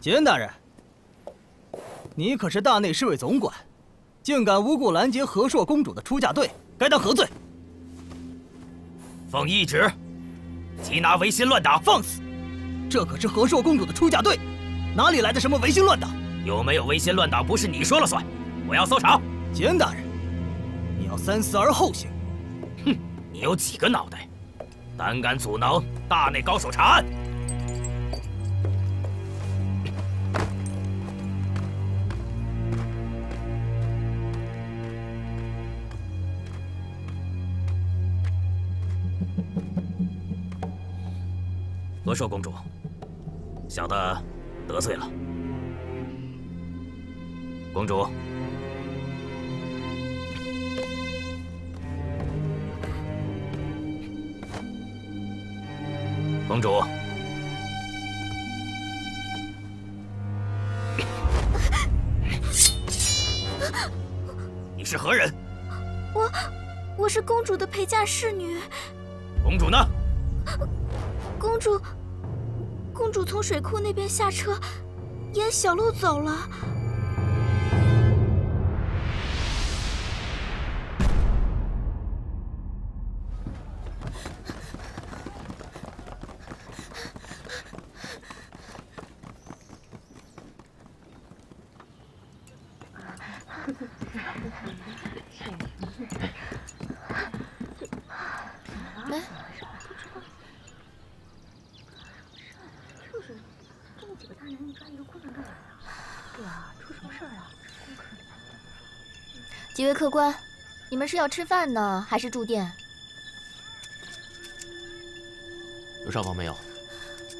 杰恩大人，你可是大内侍卫总管，竟敢无故拦截和硕公主的出嫁队，该当何罪？奉懿旨，缉拿违心乱党放肆！这可是和硕公主的出嫁队，哪里来的什么违心乱党？有没有违心乱党不是你说了算，我要搜查。杰恩大人，你要三思而后行。哼，你有几个脑袋，胆敢阻挠大内高手查案？ 和硕公主，小的得罪了。公主，公主，你是何人？我是公主的陪嫁侍女。公主呢？公主。 公主从水库那边下车，沿小路走了。几位客官，你们是要吃饭呢，还是住店？有上房没有？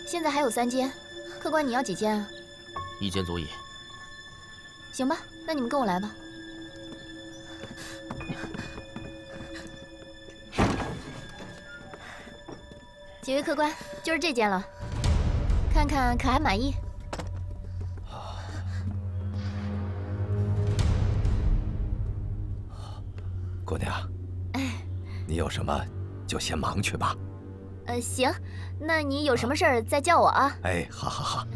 现在还有3间，客官你要几间啊？1间足矣。行吧，那你们跟我来吧。几位客官，就是这间了，看看可还满意？ 姑娘，你有什么就先忙去吧。行，那你有什么事儿再叫我啊。哎，好好好。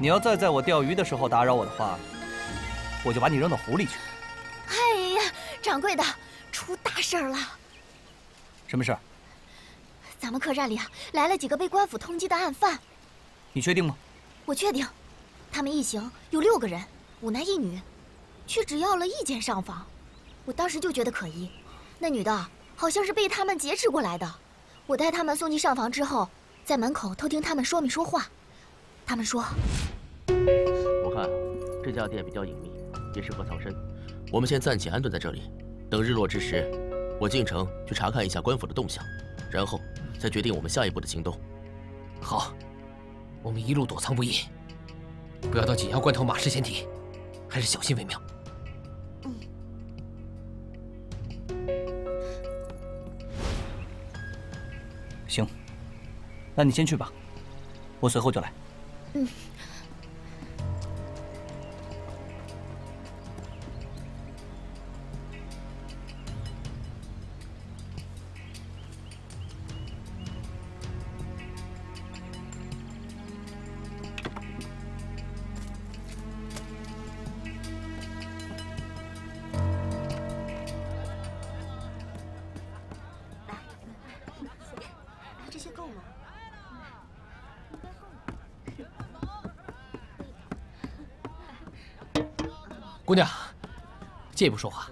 你要再在我钓鱼的时候打扰我的话，我就把你扔到湖里去。哎呀，掌柜的，出大事儿了！什么事？咱们客栈里啊，来了几个被官府通缉的案犯。你确定吗？我确定，他们一行有6个人，5男1女，却只要了1间上房。我当时就觉得可疑，那女的好像是被他们劫持过来的。我带他们送进上房之后，在门口偷听他们说没说话。 他们说：“我看这家店比较隐秘，也适合藏身。我们先暂且安顿在这里，等日落之时，我进城去查看一下官府的动向，然后再决定我们下一步的行动。”好，我们一路躲藏不易，不要到紧要关头马失前蹄，还是小心为妙。行，那你先去吧，我随后就来。 嗯，来，这些够吗？ 姑娘，借一步说话。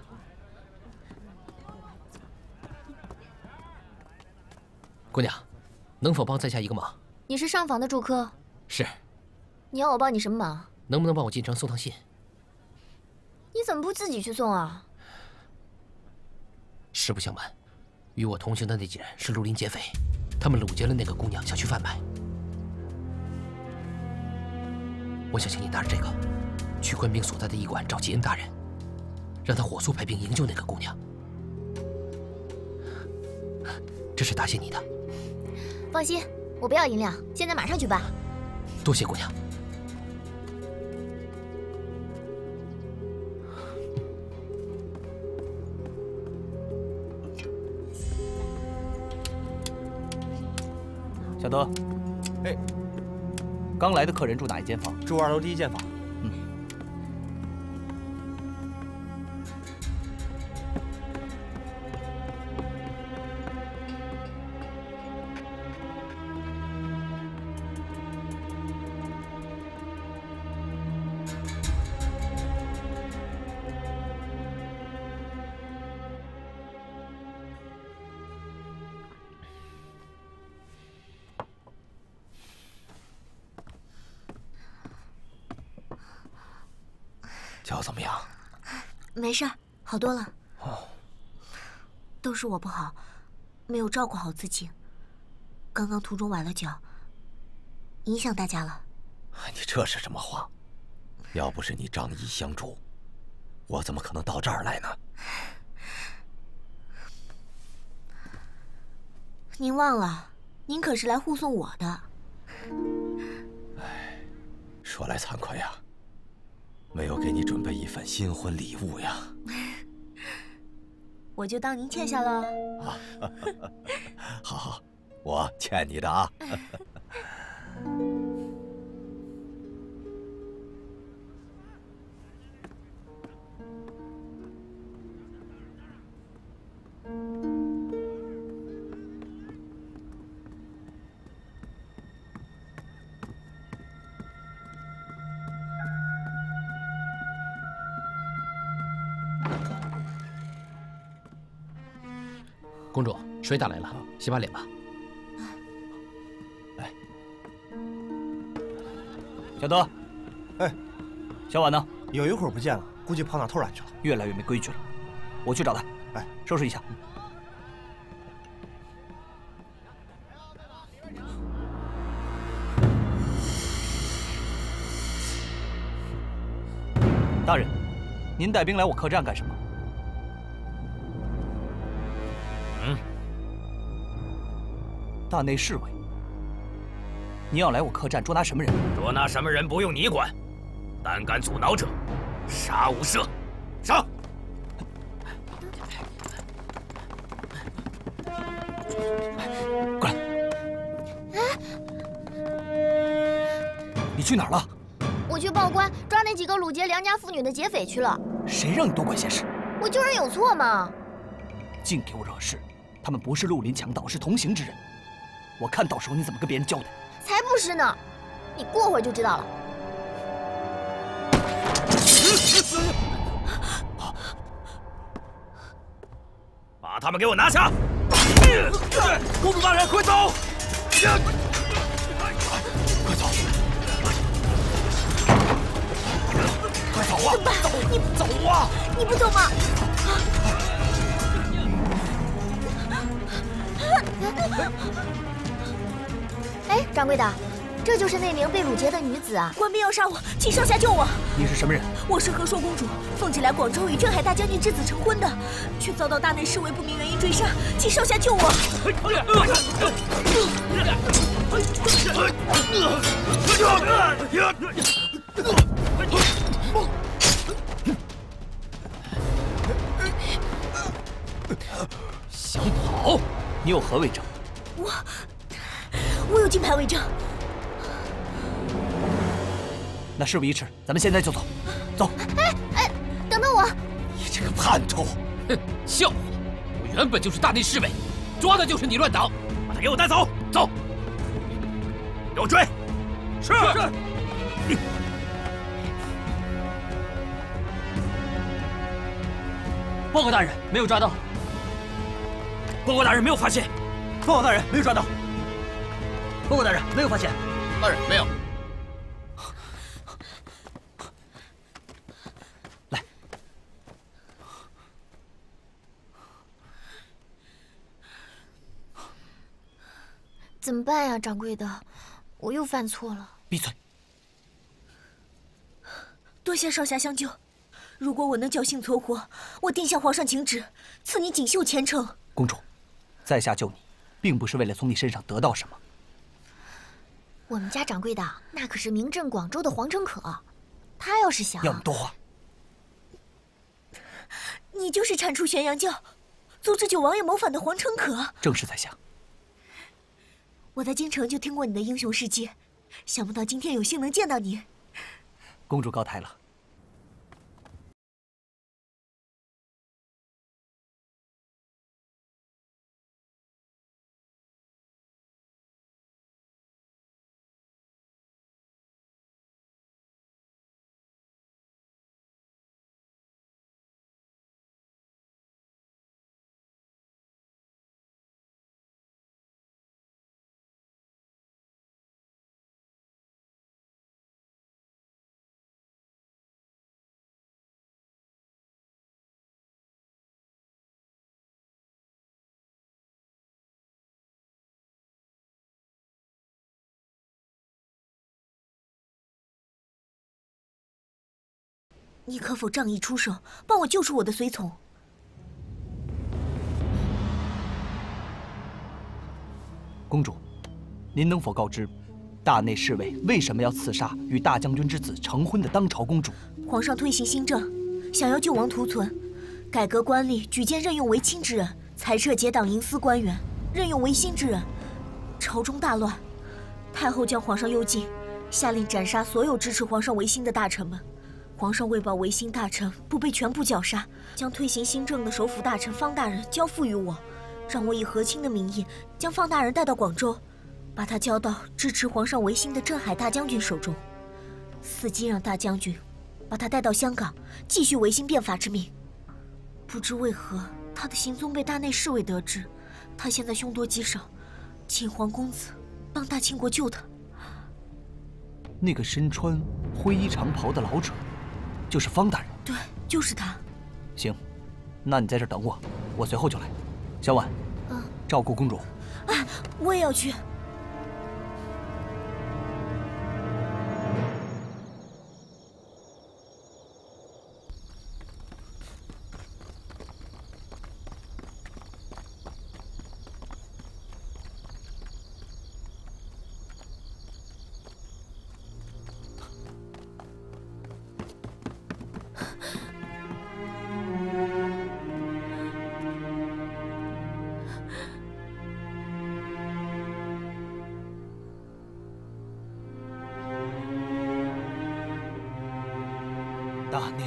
姑娘，能否帮在下一个忙？你是上房的住客。是。你要我帮你什么忙？能不能帮我进城送趟信？你怎么不自己去送啊？实不相瞒，与我同行的那几人是绿林劫匪，他们掳截了那个姑娘，想去贩卖。我想请你拿着这个，去官兵所在的驿馆找吉恩大人，让他火速派兵营救那个姑娘。这是答谢你的。放心，我不要银两，现在马上去办。多谢姑娘。 小德，哎，刚来的客人住哪一间房？住2楼第一间房。嗯。脚怎么样？没事儿，好多了。哦，都是我不好，没有照顾好自己。刚刚途中崴了脚，影响大家了。你这是什么话？要不是你仗义相助，我怎么可能到这儿来呢？您忘了，您可是来护送我的。哎，说来惭愧呀。 没有给你准备一份新婚礼物呀，我就当您欠下了。啊，好好，我欠你的啊。公主，水打来了，洗把脸吧。来，小德，哎，小婉呢？有一会儿不见了，估计跑哪偷懒去了，越来越没规矩了。我去找他，哎，收拾一下。大人，您带兵来我客栈干什么？ 大内侍卫，你要来我客栈捉拿什么人？捉拿什么人不用你管，胆敢阻挠者，杀无赦！杀！过来！你去哪儿了？我去报官，抓那几个掳劫良家妇女的劫匪去了。谁让你多管闲事？我就是有错嘛！净给我惹事！他们不是绿林强盗，是同行之人。 我看到时候你怎么跟别人交代？才不是呢！你过会儿就知道了。把他们给我拿下！公主大人，快走！快走！快走啊！走！你走啊！你不走吗？ 哎，掌柜的，这就是那名被掳劫的女子啊！官兵要杀我，请上下救我！你是什么人？我是和硕公主奉旨来广州与镇海大将军之子成婚的，却遭到大内侍卫不明原因追杀，请上下救我！想跑？你有何为证？我有金牌为证，那事不宜迟，咱们现在就走。走！哎哎，等等我！你这个叛徒！哼，笑话！我原本就是大内侍卫，抓的就是你乱党，把他给我带走！走！给我追！是是。报告大人，没有抓到。报告大人，没有发现。报告大人，没有抓到。 报告大人，没有发现。大人，没有。来，办呀，掌柜的，我又犯错了。闭嘴！多谢少侠相救，如果我能侥幸存活，我定向皇上请旨，赐你锦绣前程。公主，在下救你，并不是为了从你身上得到什么。我们家掌柜的那可是名震广州的皇城可，他要是想……要你多话。你就是铲除玄阳教，阻止九王爷谋反的皇城可。正是在下。 我在京城就听过你的英雄事迹，想不到今天有幸能见到你。公主高抬了。你可否仗义出手，帮我救出我的随从？公主，您能否告知，大内侍卫为什么要刺杀与大将军之子成婚的当朝公主？皇上推行新政，想要救亡图存，改革官吏，举荐任用为亲之人，裁撤结党营私官员，任用为新之人。朝中大乱，太后将皇上幽禁，下令斩杀所有支持皇上维新的大臣们。 皇上为保维新大臣不被全部绞杀，将推行新政的首辅大臣方大人交付于我，让我以和亲的名义将方大人带到广州，把他交到支持皇上维新的镇海大将军手中，伺机让大将军把他带到香港，继续维新变法之命。不知为何，他的行踪被大内侍卫得知，他现在凶多吉少，请皇公子帮大清国救他。那个身穿灰衣长袍的老者。 就是方大人，对，就是他。行，那你在这等我，我随后就来。小婉，嗯，照顾公主。哎，我也要去。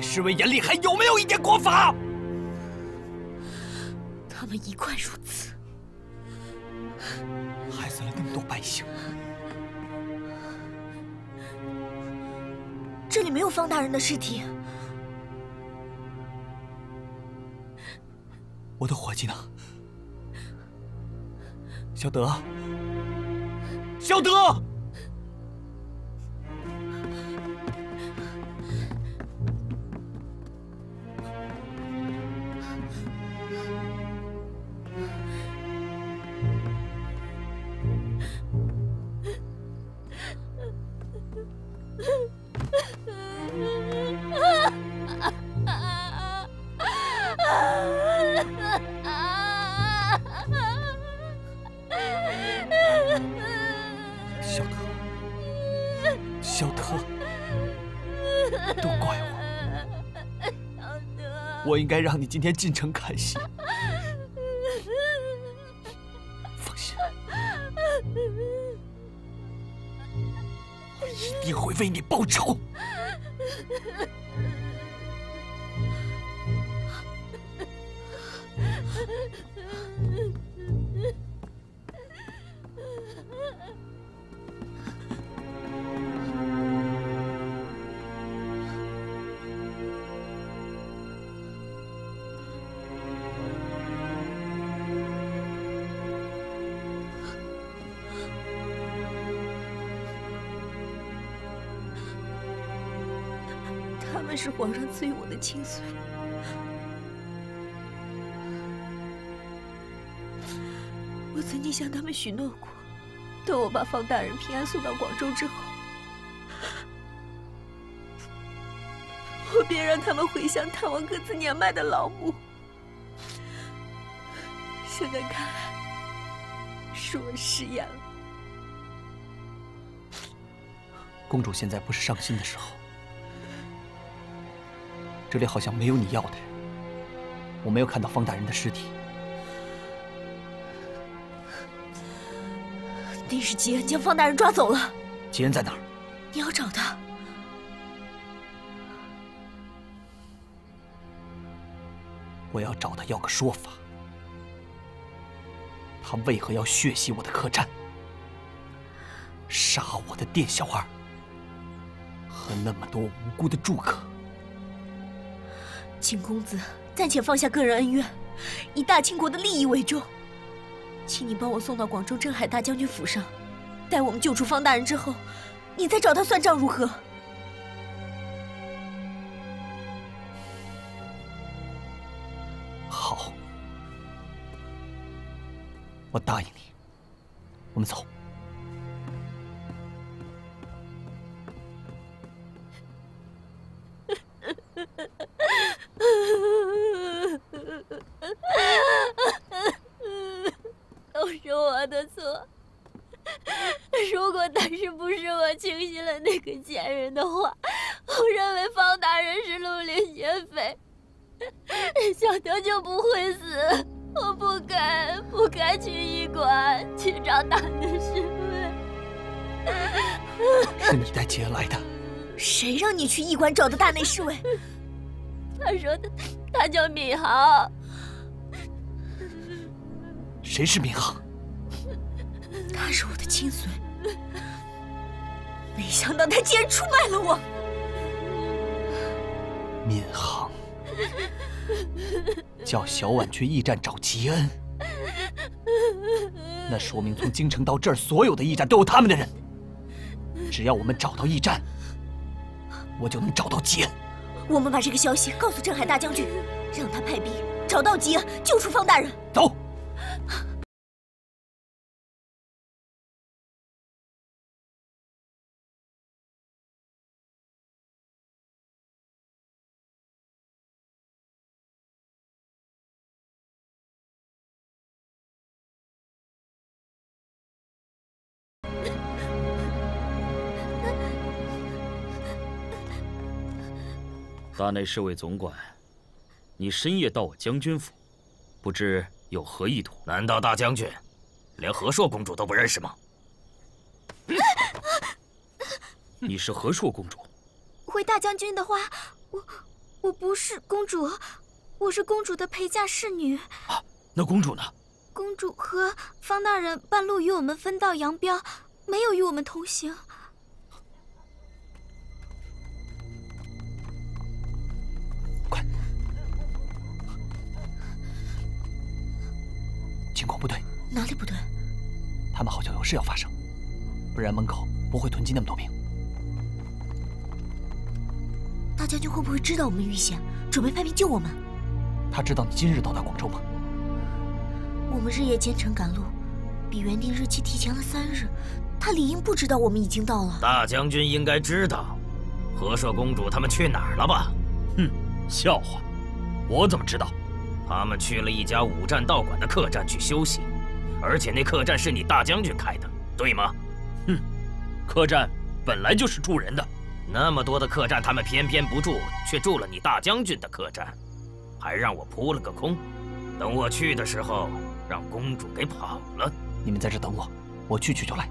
侍卫眼里还有没有一点国法？他们一贯如此，害死了那么多百姓。这里没有方大人的尸体。我的伙计呢？小德，小德！ 应该让你今天进城看戏。放心，我一定会为你报仇。是皇上赐予我的亲随，我曾经向他们许诺过，等我把方大人平安送到广州之后，我便让他们回乡探望各自年迈的老母。现在看来，是我食言了。公主现在不是伤心的时候，这里好像没有你要的，我没有看到方大人的尸体。 丁世杰将方大人抓走了。杰恩在哪儿？你要找他。我要找他要个说法。他为何要血洗我的客栈，杀我的店小二和那么多无辜的住客？请公子暂且放下个人恩怨，以大清国的利益为重。 请你帮我送到广州镇海大将军府上，待我们救出方大人之后，你再找他算账如何？好，我答应你。我们走。你去驿馆找的大内侍卫，他说他叫闵行。谁是闵行？他是我的亲随，没想到他竟然出卖了我。闵行叫小婉去驿站找吉恩，那说明从京城到这儿所有的驿站都有他们的人。只要我们找到驿站。 我就能找到吉恩。我们把这个消息告诉镇海大将军，让他派兵找到吉恩，救出方大人。走。大内侍卫总管，你深夜到我将军府，不知有何意图？难道大将军连和硕公主都不认识吗？你是和硕公主？回大将军的话，我不是公主，我是公主的陪嫁侍女。啊，那公主呢？公主和方大人半路与我们分道扬镳，没有与我们同行。 情况不对，哪里不对？他们好像有事要发生，不然门口不会囤积那么多兵。大将军会不会知道我们遇险，准备派兵救我们？他知道你今日到达广州吗？我们日夜兼程赶路，比原定日期提前了3日，他理应不知道我们已经到了。大将军应该知道，和硕公主他们去哪儿了吧？哼，笑话，我怎么知道？ 他们去了一家五站道馆的客栈去休息，而且那客栈是你大将军开的，对吗？哼，客栈本来就是住人的，那么多的客栈，他们偏偏不住，却住了你大将军的客栈，还让我扑了个空。等我去的时候，让公主给跑了。你们在这等我，我去就来。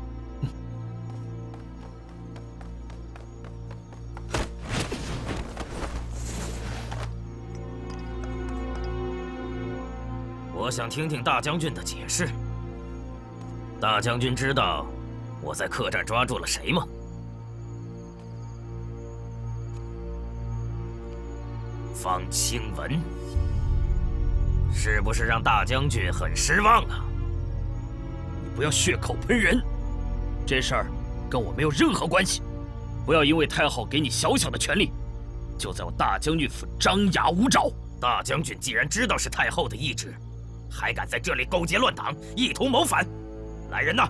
我想听听大将军的解释。大将军知道我在客栈抓住了谁吗？方清文，是不是让大将军很失望啊？你不要血口喷人，这事儿跟我没有任何关系。不要因为太后给你小小的权利，就在我大将军府张牙舞爪。大将军既然知道是太后的意志。 还敢在这里勾结乱党，意图谋反！来人呐！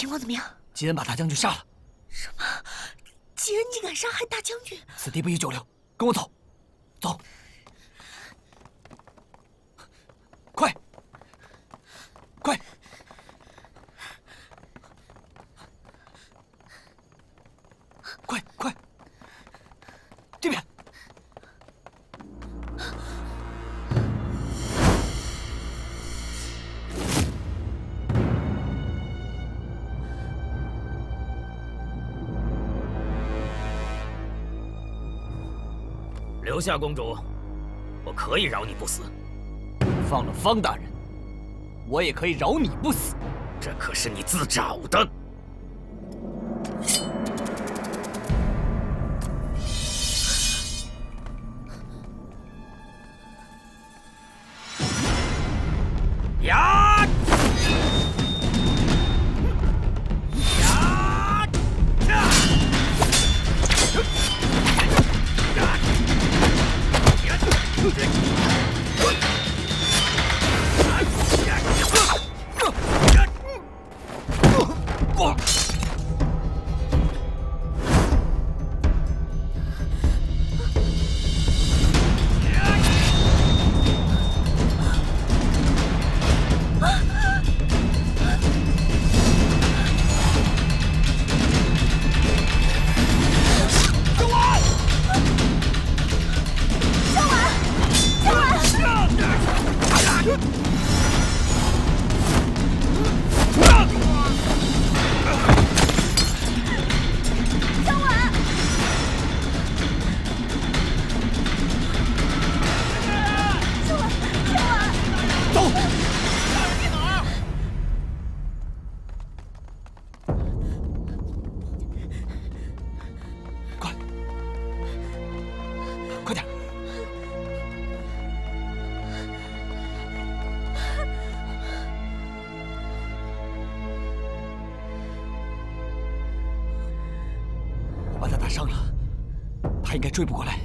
情况怎么样？吉恩把大将军杀了。什么？吉恩竟敢杀害大将军？此地不宜久留，跟我走，走。 快！快快！这边！留下公主，我可以饶你不死。放了方大人。 我也可以饶你不死，这可是你自找的。呀！呀！呀！ 追不过来。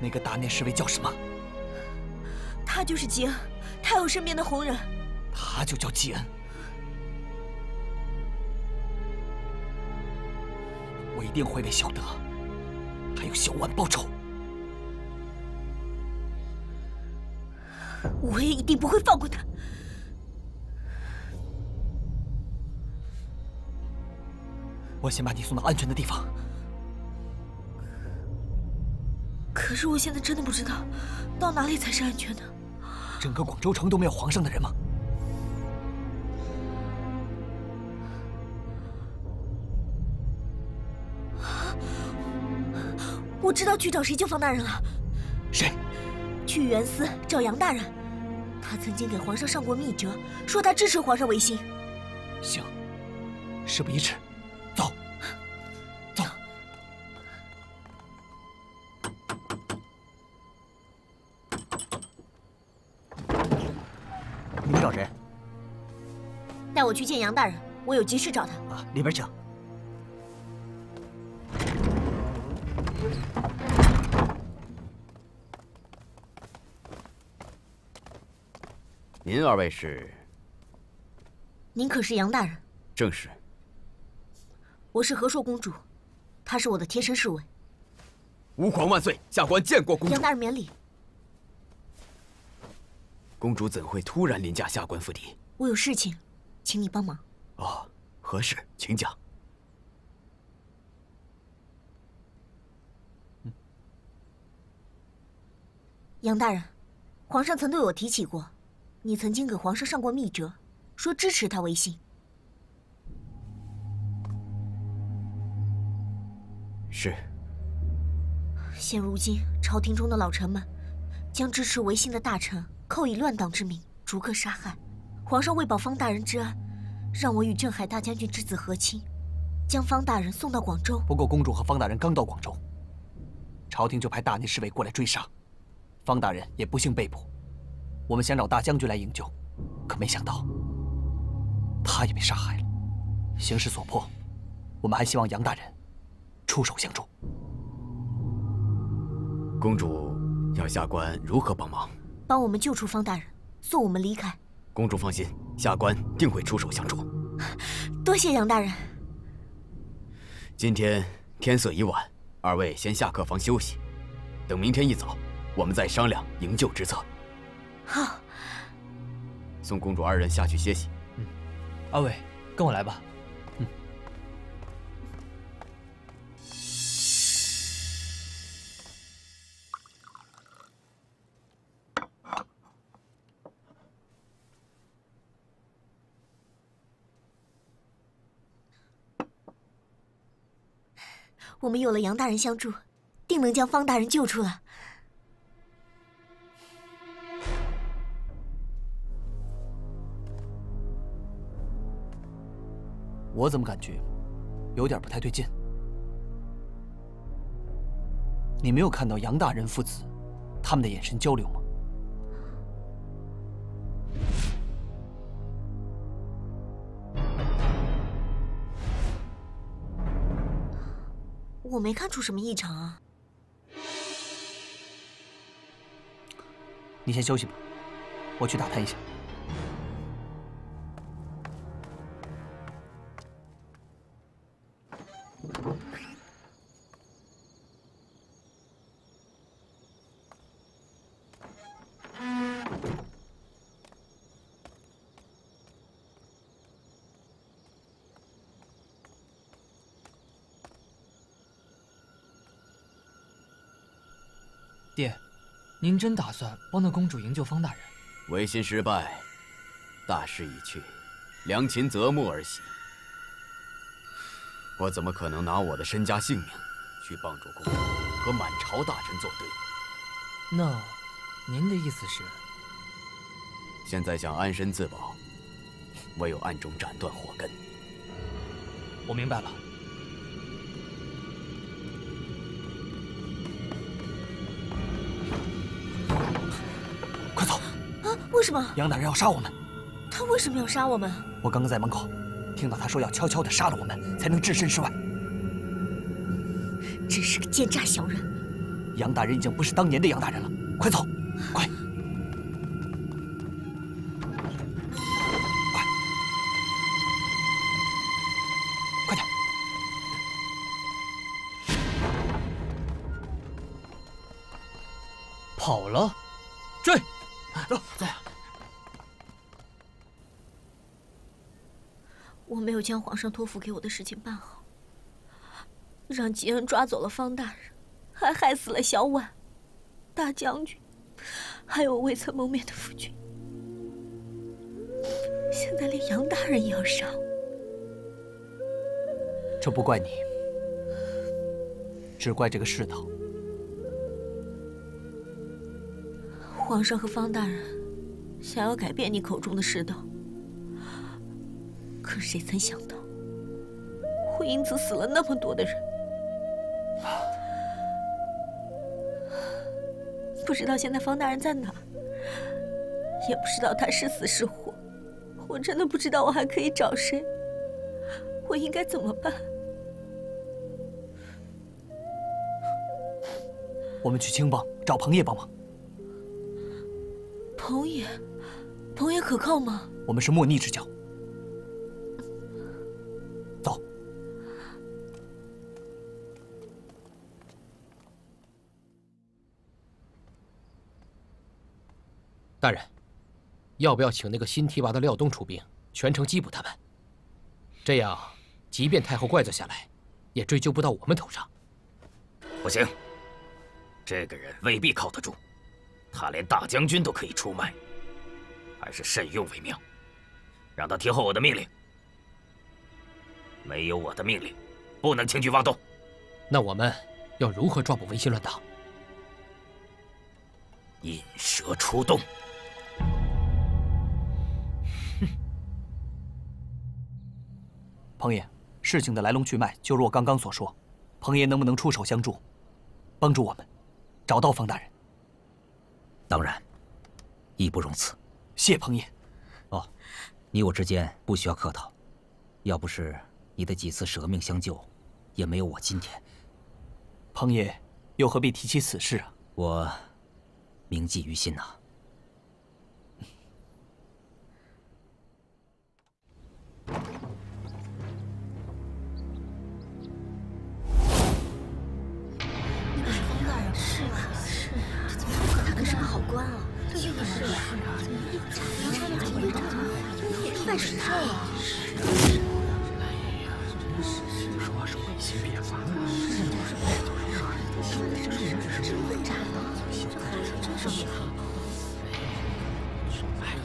那个打念侍卫叫什么？他就是吉恩，他有身边的红人。他就叫吉恩。 我一定会为小德还有小婉报仇。我也一定不会放过他。我先把你送到安全的地方。可是我现在真的不知道，到哪里才是安全的。整个广州城都没有皇上的人吗？ 我知道去找谁救方大人了。谁？去原司找杨大人，他曾经给皇上上过密折，说他支持皇上维新。行，事不宜迟，走，走。你们找谁？带我去见杨大人，我有急事找他。啊，里边请。 您二位是？您可是杨大人？正是。我是和硕公主，她是我的贴身侍卫。吾皇万岁！下官见过公主。杨大人免礼。公主怎会突然临驾下官府邸？我有事情，请你帮忙。哦，何事？请讲。 杨大人，皇上曾对我提起过，你曾经给皇上上过密折，说支持他维新。是。现如今，朝廷中的老臣们将支持维新的大臣扣以乱党之名，逐个杀害。皇上为保方大人之安，让我与镇海大将军之子和亲，将方大人送到广州。不过，公主和方大人刚到广州，朝廷就派大内侍卫过来追杀。 方大人也不幸被捕，我们想找大将军来营救，可没想到，他也被杀害了。形势所迫，我们还希望杨大人出手相助。公主要下官如何帮忙？帮我们救出方大人，送我们离开。公主放心，下官定会出手相助。多谢杨大人。今天天色已晚，二位先下客房休息，等明天一早，我们再商量营救之策。好。 送公主二人下去歇息。嗯，二位跟我来吧。嗯。我们有了杨大人相助，定能将方大人救出来。 我怎么感觉有点不太对劲？你没有看到杨大人父子他们的眼神交流吗？我没看出什么异常啊。你先休息吧，我去打探一下。 爹，您真打算帮那公主营救方大人？违心失败，大势已去，良禽择木而栖。我怎么可能拿我的身家性命去帮助公主和满朝大臣作对？那，您的意思是？现在想安身自保，唯有暗中斩断祸根。我明白了。 为什么杨大人要杀我们？他为什么要杀我们？我刚刚在门口听到他说要悄悄地杀了我们，才能置身事外。真是个奸诈小人！杨大人已经不是当年的杨大人了，快走，快！ 将皇上托付给我的事情办好，让吉恩抓走了方大人，还害死了小婉、大将军，还有我未曾谋面的夫君。现在连杨大人也要杀我，这不怪你，只怪这个世道。皇上和方大人想要改变你口中的世道。 可谁曾想到，会因此死了那么多的人？不知道现在方大人在哪儿，也不知道他是死是活。我真的不知道我还可以找谁，我应该怎么办？我们去青帮找彭爷帮忙。彭爷，彭爷可靠吗？我们是莫逆之交。 大人，要不要请那个新提拔的廖东出兵，全城缉捕他们？这样，即便太后怪罪下来，也追究不到我们头上。不行，这个人未必靠得住，他连大将军都可以出卖，还是慎用为妙。让他听候我的命令。没有我的命令，不能轻举妄动。那我们要如何抓捕维新乱党？引蛇出洞。 彭爷，事情的来龙去脉就如我刚刚所说，彭爷能不能出手相助，帮助我们找到方大人？当然，义不容辞。谢彭爷。哦，你我之间不需要客套，要不是你的几次舍命相救，也没有我今天。彭爷，又何必提起此事啊？我铭记于心呐。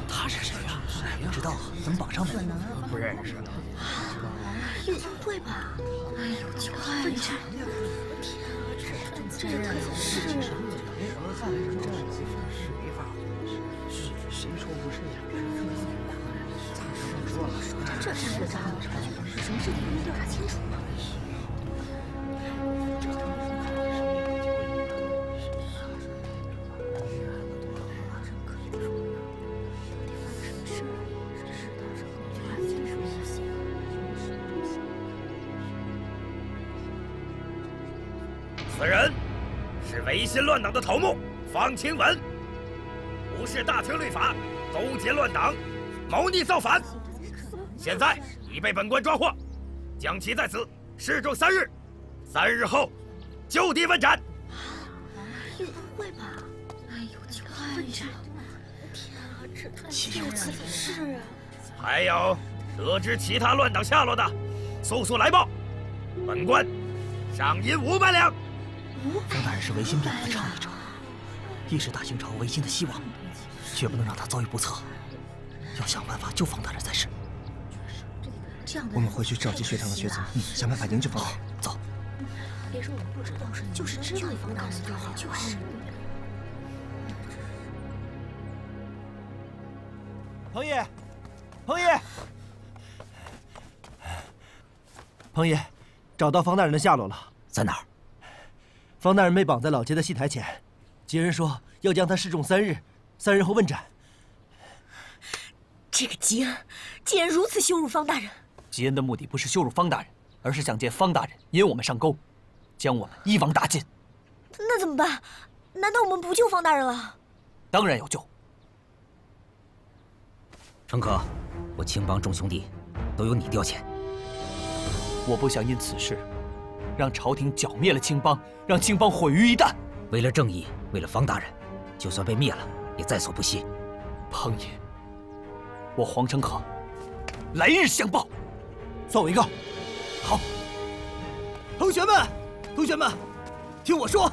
他是谁呀？不知道，怎么绑上的？不认识。有误会吧？哎呦，太长了！这可是……谁说不是呀？ 这事儿啊，什么事情没调查清楚呢？此人是维新乱党的头目方清文，无视大清律法，勾结乱党，谋逆造反。 现在已被本官抓获，将其在此示众3日，3日后就地问斩。有误会吧？哎呦，就问斩！天啊，这有此事啊！还有得知其他乱党下落的，速速来报，本官赏银500两。冯大人是维新变法的倡议者，亦是大清朝维新的希望，绝不能让他遭遇不测，要想办法救冯大人才是。 我们回去召集学堂的学子，想办法营救方大人。走。别说我们不知道，就是知道方大人的好，就是。彭爷，彭爷，彭爷，找到方大人的下落了，在哪儿？方大人被绑在老街的戏台前，几人说要将他示众3日，3日后问斩。这个吉恩竟然如此羞辱方大人！ 吉恩的目的不是羞辱方大人，而是想借方大人引我们上钩，将我们一网打尽。那怎么办？难道我们不救方大人了？当然要救。程可，我青帮众兄弟都由你调遣，我不想因此事让朝廷剿灭了青帮，让青帮毁于一旦。为了正义，为了方大人，就算被灭了也在所不惜。彭爷，我黄程可来日相报。 算我一个，好。同学们，听我说。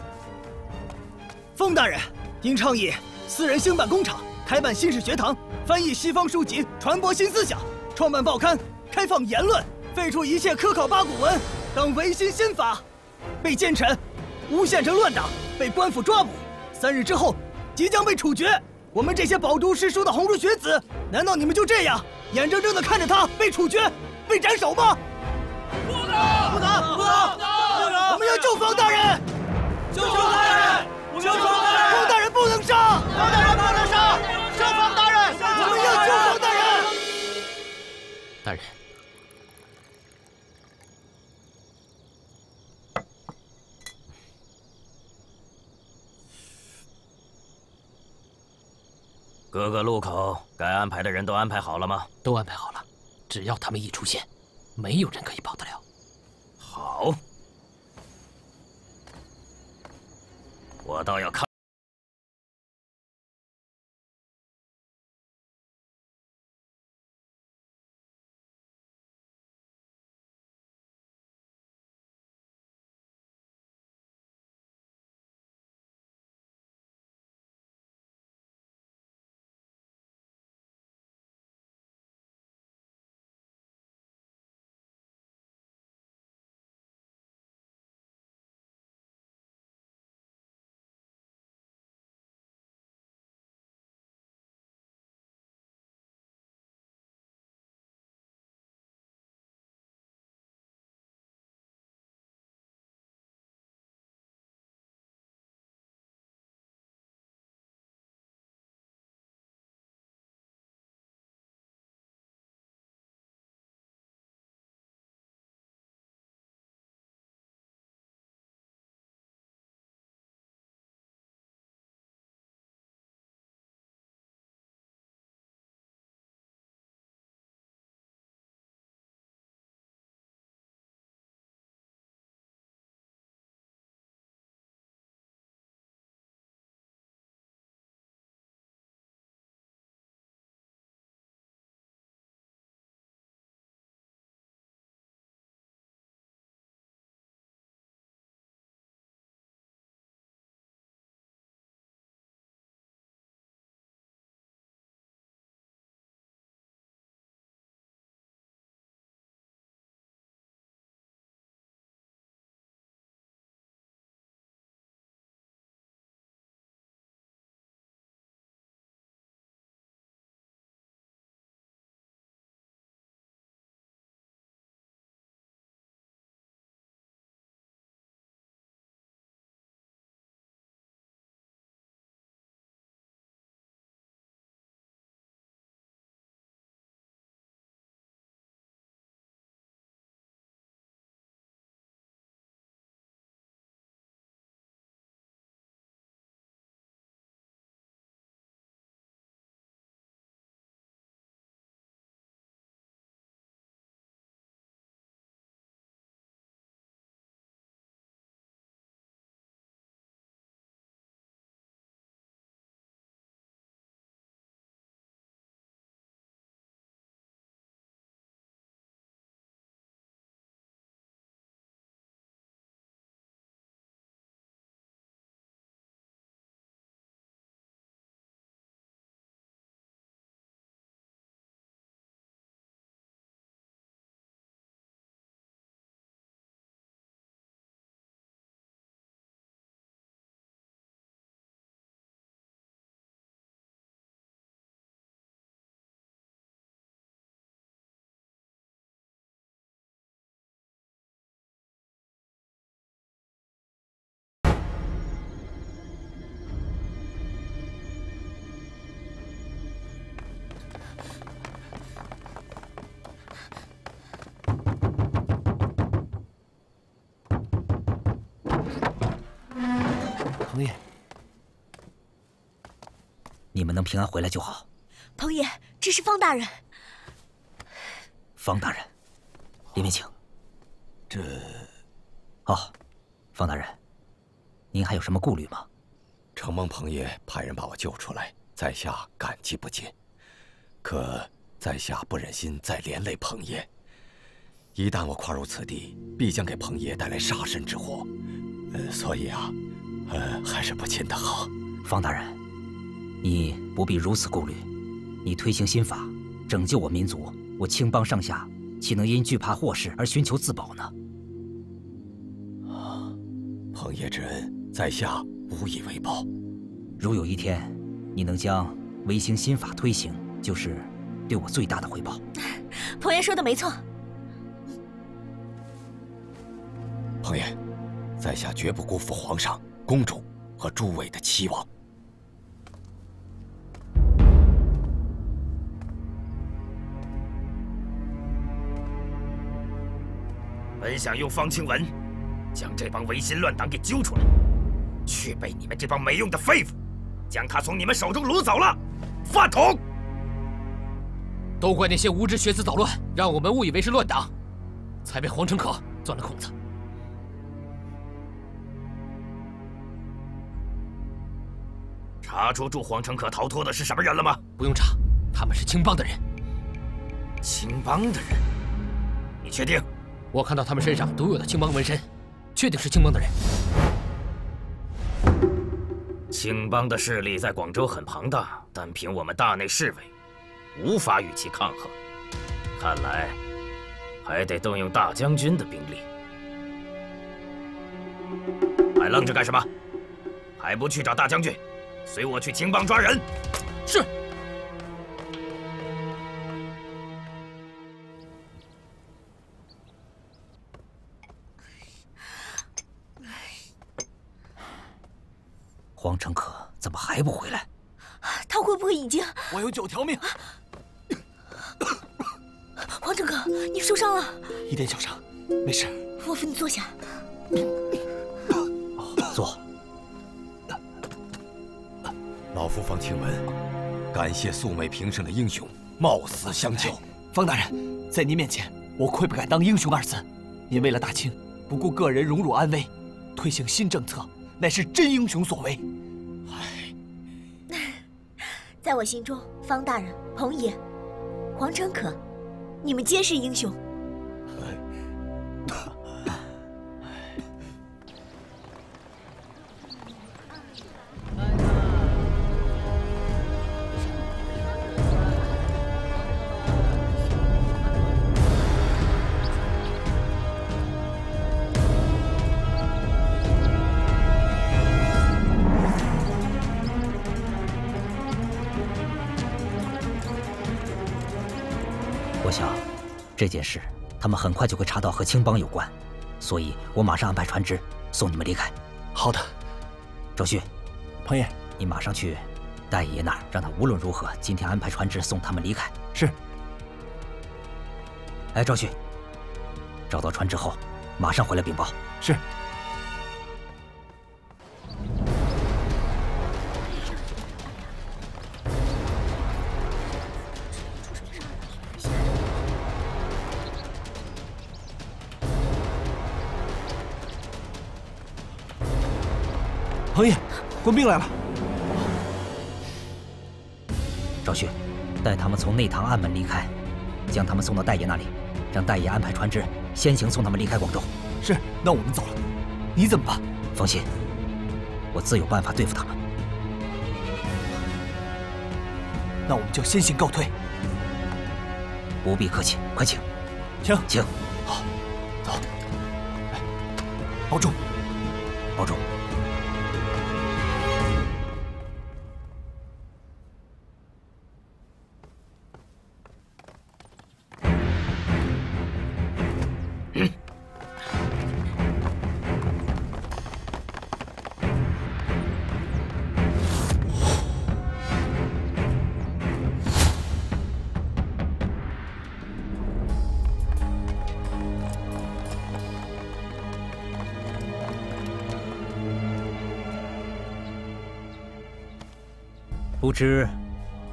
方大人因倡议私人兴办工厂、开办新式学堂、翻译西方书籍、传播新思想、创办报刊、开放言论、废除一切科考八股文等维新新法，被奸臣、诬陷成乱党，被官府抓捕。3日之后，即将被处决。我们这些饱读诗书的红书学子，难道你们就这样眼睁睁地看着他被处决？ 被斩首吗？不能！我们要救方大人！救方大人！救方大人！方大人不能杀！方大人不能杀！杀方大人！我们要救方大人！大人，各个路口该安排的人都安排好了吗？都安排好了。 只要他们一出现，没有人可以跑得了。好，我倒要看。彭爷，你们能平安回来就好。彭爷，这是方大人。方大人，里面请。这……哦，方大人，您还有什么顾虑吗？承蒙彭爷派人把我救出来，在下感激不尽。可在下不忍心再连累彭爷。 一旦我跨入此地，必将给彭爷带来杀身之祸，所以啊，还是不亲的好。方大人，你不必如此顾虑。你推行新法，拯救我民族，我青帮上下岂能因惧怕祸事而寻求自保呢？啊，彭爷之恩，在下无以为报。如有一天，你能将维兴新法推行，就是对我最大的回报。彭爷说的没错。 彭爷，在下绝不辜负皇上、公主和诸位的期望。本想用方清文将这帮维新乱党给揪出来，却被你们这帮没用的废物将他从你们手中掳走了。饭桶！都怪那些无知学子捣乱，让我们误以为是乱党，才被皇城可钻了空子。 查出助皇城可逃脱的是什么人了吗？不用查，他们是青帮的人。青帮的人？你确定？我看到他们身上独有的青帮纹身，确定是青帮的人。青帮的势力在广州很庞大，但凭我们大内侍卫，无法与其抗衡。看来还得动用大将军的兵力。还愣着干什么？还不去找大将军？ 随我去青帮抓人。是。黄成可怎么还不回来？他会不会已经……我有9条命。黄成可，你受伤了？一点小伤，没事。我扶你坐下。坐。 老夫方清文，感谢素昧平生的英雄冒死相救。方大人，在您面前，我愧不敢当英雄二字。您为了大清，不顾个人荣辱安危，推行新政策，乃是真英雄所为。唉，在我心中，方大人、彭爷、黄成可，你们皆是英雄。这件事，他们很快就会查到和青帮有关，所以我马上安排船只送你们离开。好的，周旭，彭爷，你马上去戴爷那儿，让他无论如何今天安排船只送他们离开。是。哎，周旭，找到船只后，马上回来禀报。是。 彭爷，官兵来了。赵旭，带他们从内堂暗门离开，将他们送到戴爷那里，让戴爷安排船只先行送他们离开广州。是，那我们走了。你怎么办？放心，我自有办法对付他们。那我们就先行告退。不必客气，快请。请，请。好，走。来，保重，保重。不知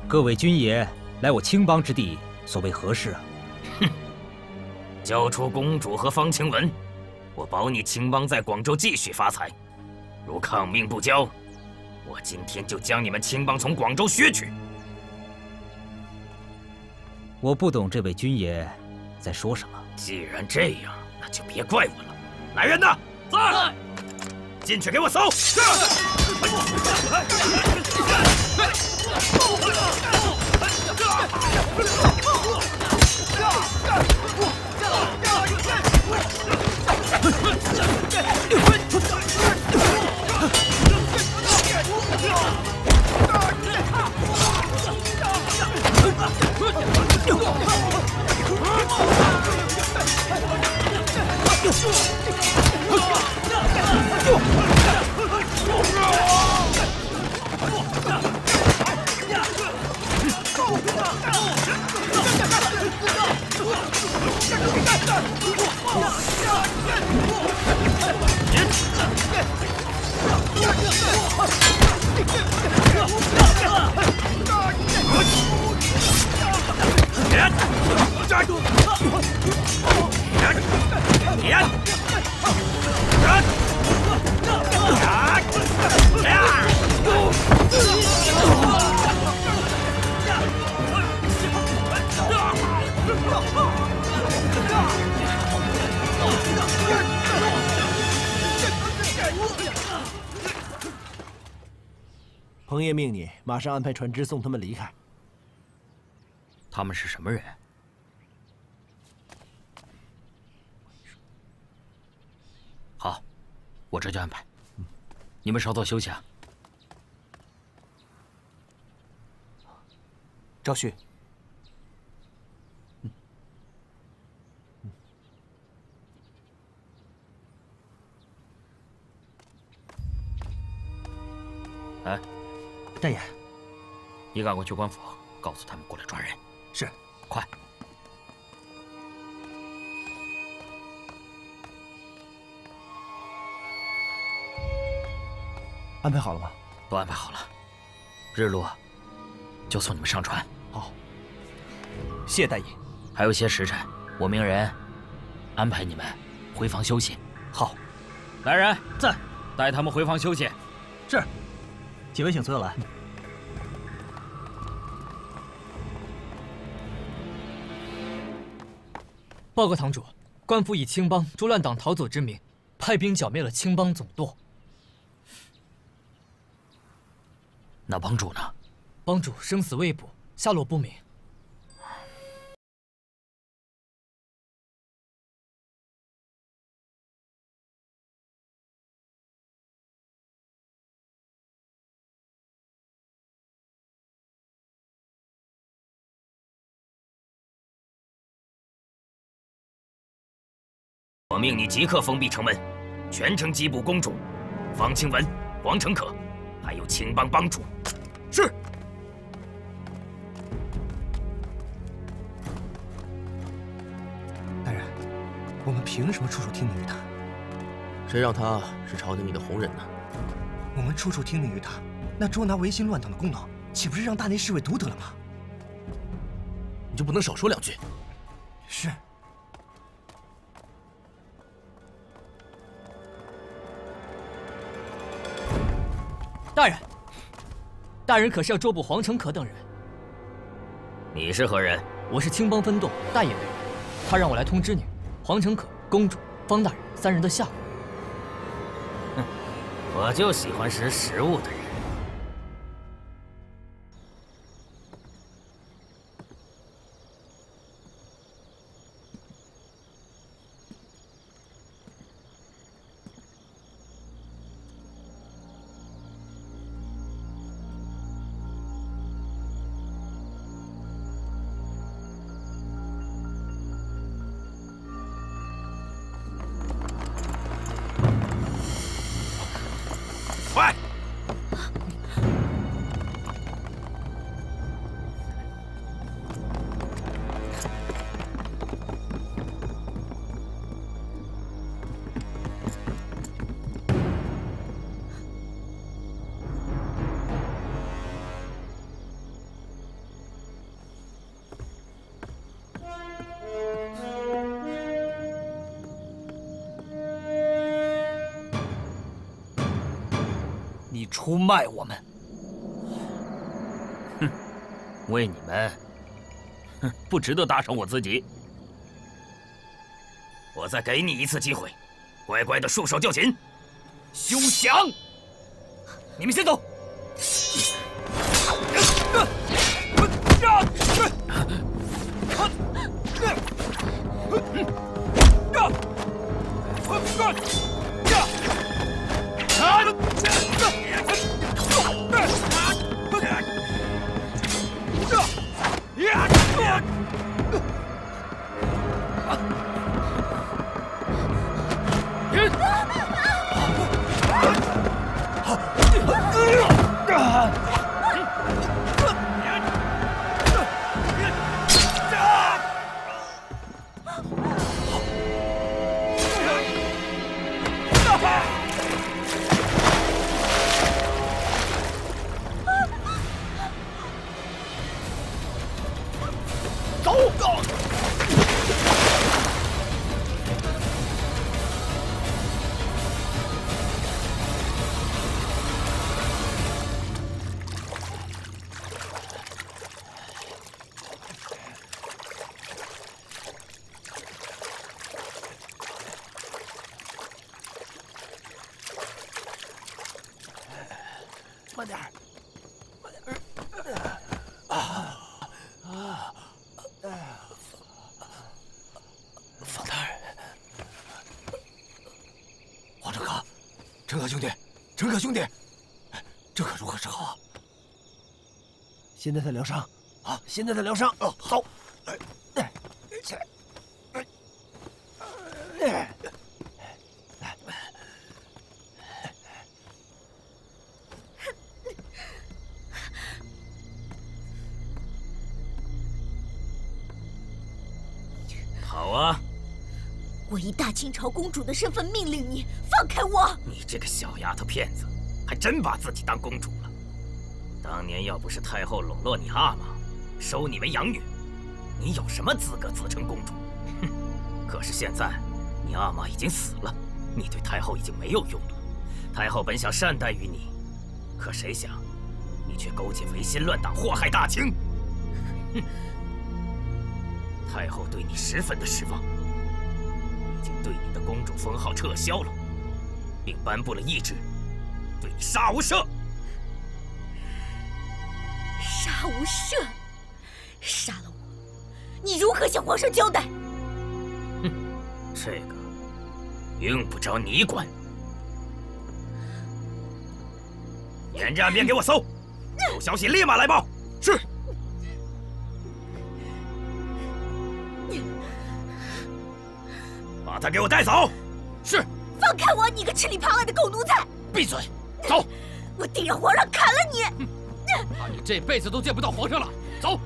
各位军爷来我青帮之地，所谓何事啊？哼！交出公主和方晴雯，我保你青帮在广州继续发财；如抗命不交，我今天就将你们青帮从广州削去。我不懂这位军爷在说什么。既然这样，那就别怪我了。来人呐，在！ 进去给我搜！彭爷命你马上安排船只送他们离开。他们是什么人？ 好，我这就安排。你们稍作休息啊。赵旭，哎，大爷，你赶快去官府，告诉他们过来抓人。是，快。 安排好了吗？都安排好了。日落，就送你们上船。好，谢大爷。还有些时辰，我命人安排你们回房休息。好，来人，在，带他们回房休息。是。几位请随我来。报告堂主，官府以青帮捉乱党逃走之名，派兵剿灭了青帮总舵。 那帮主呢？帮主生死未卜，下落不明。我命你即刻封闭城门，全城缉捕公主、方清文、王成可。 还有青帮帮主，是。大人，我们凭什么处处听命于他？谁让他是朝廷里的红人呢？我们处处听命于他，那捉拿维新乱党的功劳，岂不是让大内侍卫独得了吗？你就不能少说两句？是。 大人，大人可是要捉捕黄成可等人。你是何人？我是青帮分舵大野卫，他让我来通知你，黄成可、公主、方大人三人的下落。哼，我就喜欢识时务的人。出卖我们。哼，为你们，哼，不值得打赏我自己。我再给你一次机会，乖乖的束手就擒，休想！你们先走。 慢点儿，慢点儿！方大人，黄正可，正可兄弟，正可兄弟，这可如何是好啊？现在在疗伤啊！现在在疗伤。哦，好，起来。 清朝公主的身份命令你放开我！你这个小丫头片子，还真把自己当公主了。当年要不是太后笼络你阿玛，收你为养女，你有什么资格自称公主？哼！可是现在，你阿玛已经死了，你对太后已经没有用了。太后本想善待于你，可谁想，你却勾结维新乱党，祸害大清。哼！太后对你十分的失望。 已经对你的公主封号撤销了，并颁布了懿旨，对你杀无赦。杀无赦，杀了我，你如何向皇上交代？哼，这个用不着你管。沿着岸边给我搜，有消息立马来报。是。 把他给我带走！是。放开我，你个吃里扒外的狗奴才！闭嘴！走！我定让皇上砍了你！怕你这辈子都见不到皇上了！走！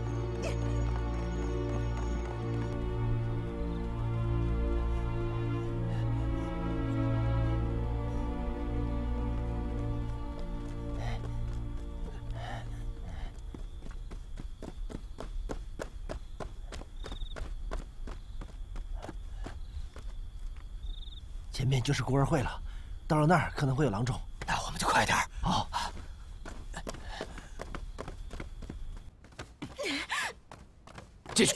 前面就是孤儿会了，到了那儿可能会有郎中，那我们就快点儿哦。进去！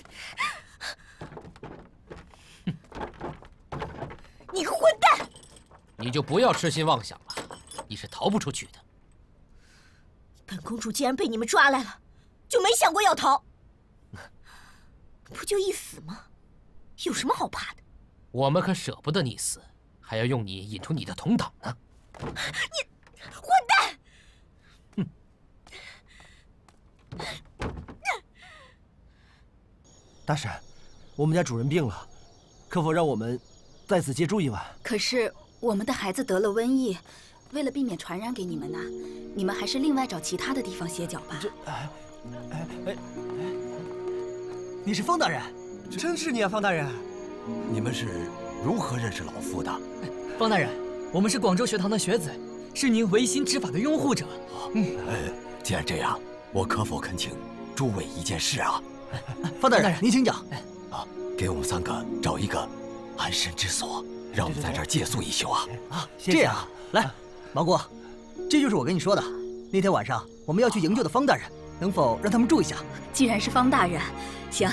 你个混蛋！你就不要痴心妄想了，你是逃不出去的。本公主既然被你们抓来了，就没想过要逃，不就一死吗？有什么好怕的？我们可舍不得你死。 还要用你引出你的同党呢！你混蛋！哼！大婶，我们家主人病了，可否让我们在此借住一晚？可是我们的孩子得了瘟疫，为了避免传染给你们呢，你们还是另外找其他的地方歇脚吧。这……你是方大人，真是你啊，方大人！你们是？ 如何认识老夫的？方大人，我们是广州学堂的学子，是您维新之法的拥护者。既然这样，我可否恳请诸位一件事啊？方大人，您请讲。啊，给我们三个找一个安身之所，让我们在这儿借宿一宿啊！啊，这样啊，来，毛姑，这就是我跟你说的。那天晚上我们要去营救的方大人，能否让他们住一下？既然是方大人，行，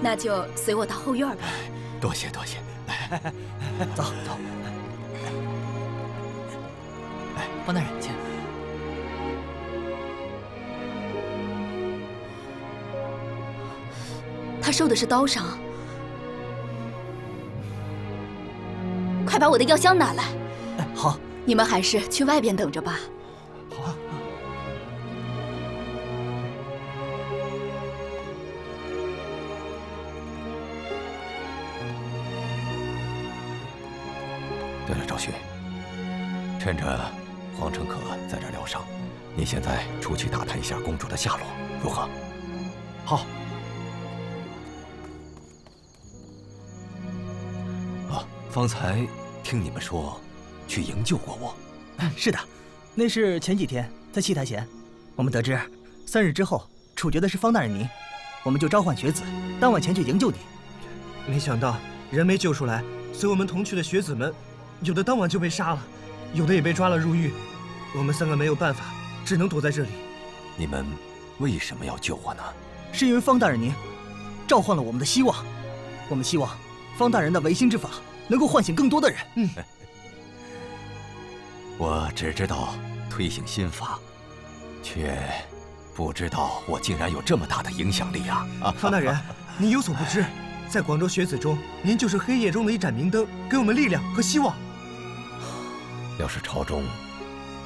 那就随我到后院吧。多谢多谢，来，走走。哎，方大人，请。 他受的是刀伤，快把我的药箱拿来。好，你们还是去外边等着吧。好啊。对了，赵旭，趁着黄承可在这疗伤，你现在出去打探一下公主的下落，如何？好。 方才听你们说，去营救过我。是的，那是前几天在戏台前，我们得知3日之后处决的是方大人您，我们就召唤学子当晚前去营救你。没想到人没救出来，随我们同去的学子们，有的当晚就被杀了，有的也被抓了入狱。我们3个没有办法，只能躲在这里。你们为什么要救我呢？是因为方大人您召唤了我们的希望，我们希望方大人的唯心之法。 能够唤醒更多的人。嗯，我只知道推行心法，却不知道我竟然有这么大的影响力啊！方大人，您有所不知，在广州学子中，您就是黑夜中的一盏明灯，给我们力量和希望。要是朝中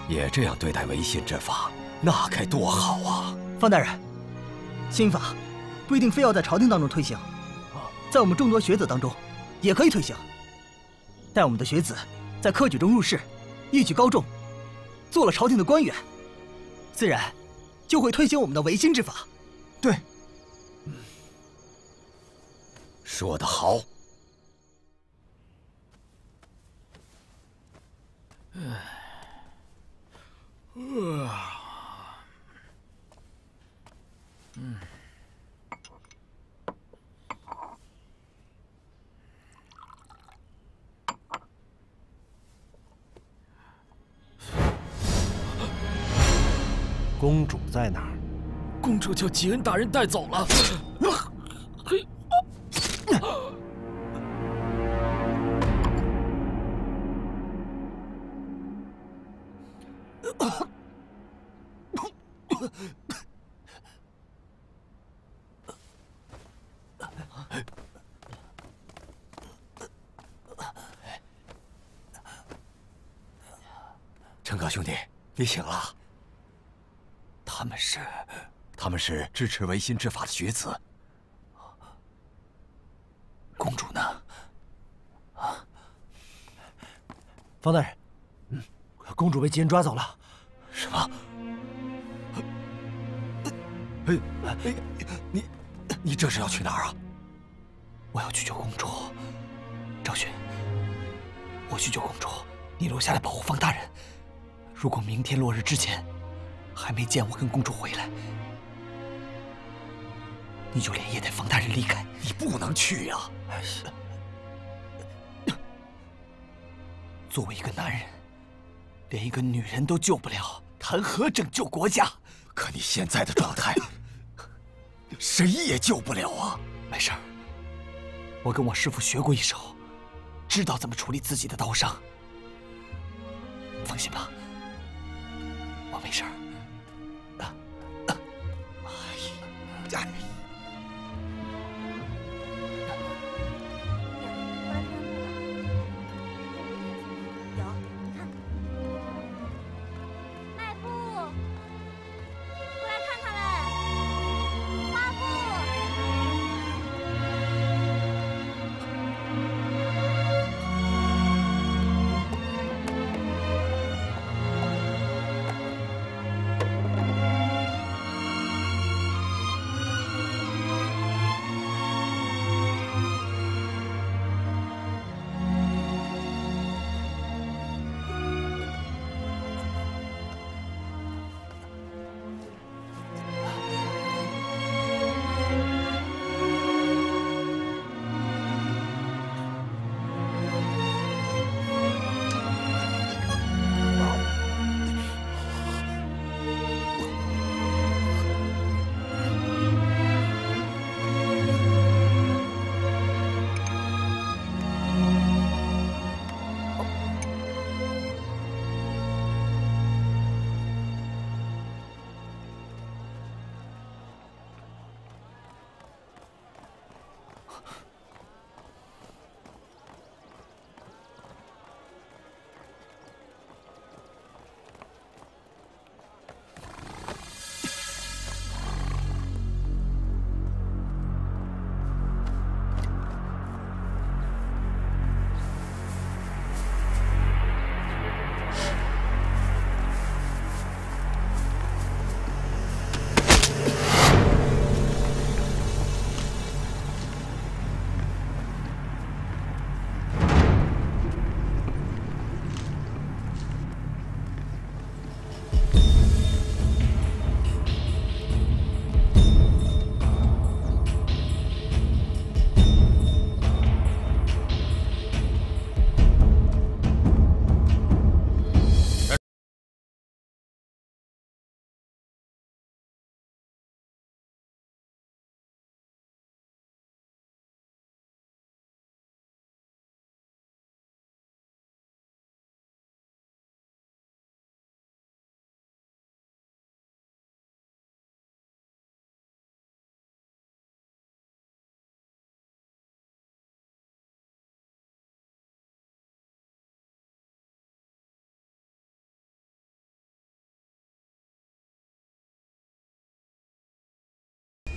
也这样对待唯心之法，那该多好啊！方大人，心法不一定非要在朝廷当中推行，在我们众多学子当中也可以推行。 带我们的学子在科举中入仕，一举高中，做了朝廷的官员，自然就会推行我们的唯心之法。对，说得好。公主在哪儿？公主叫吉恩大人带走了。陈哥兄弟，你醒了。 他们是支持唯心之法的学子。公主呢？啊，方大人，嗯，公主被吉恩抓走了。什么？你这是要去哪儿啊？我要去救公主。赵勋，我去救公主，你留下来保护方大人。如果明天落日之前。 还没见我跟公主回来，你就连夜带方大人离开。你不能去呀！作为一个男人，连一个女人都救不了，谈何拯救国家？可你现在的状态，谁也救不了啊！没事儿，我跟我师傅学过一手，知道怎么处理自己的刀伤。放心吧，我没事儿。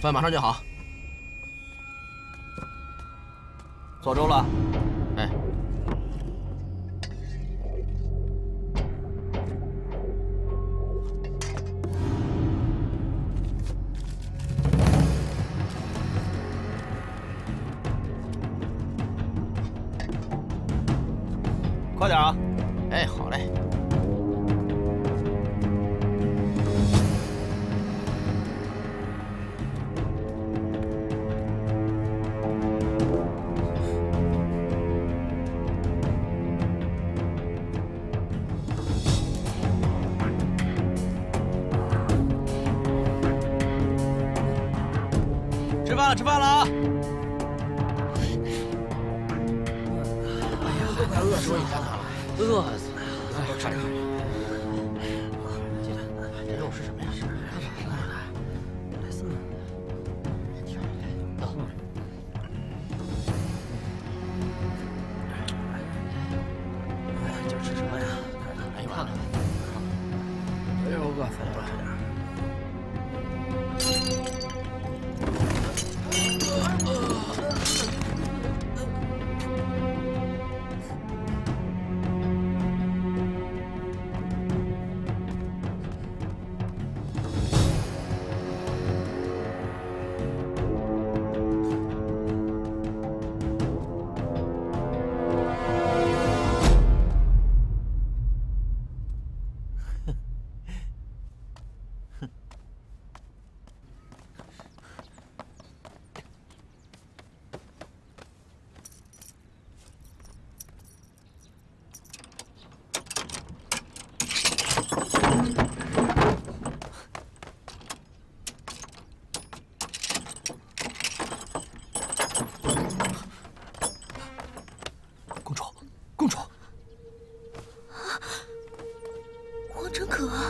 饭马上就好。做粥了，哎。 快点啊！哎，好嘞。吃饭了，吃饭了啊！ 饿死我了！饿死了！我吃点。进来，这肉是什么呀？来四个。走。哎，今儿吃什么呀？来一碗。哎呦，饿死我了！